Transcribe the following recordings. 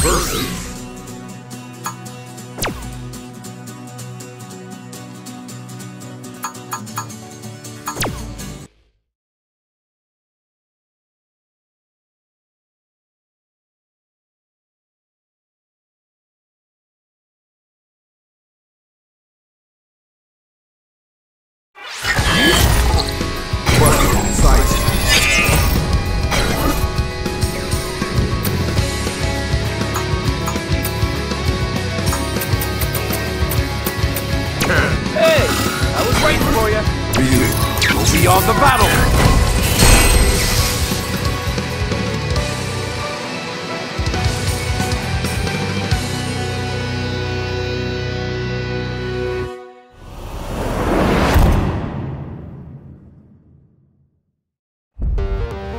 versus. Beyond the battle!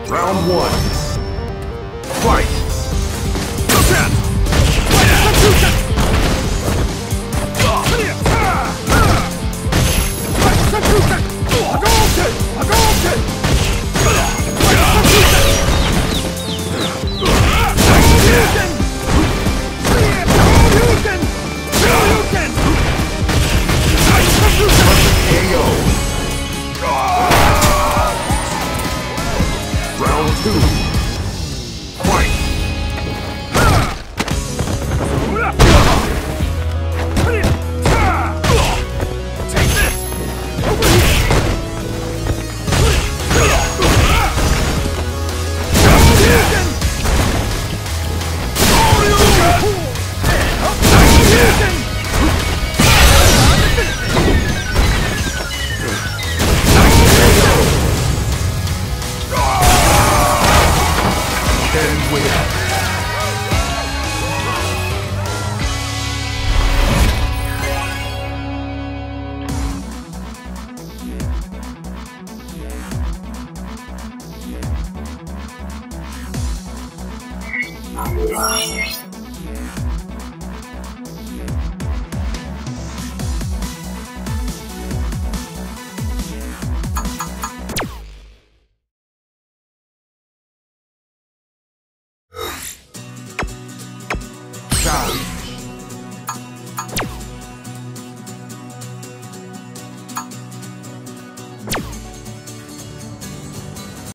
Round one. Fight!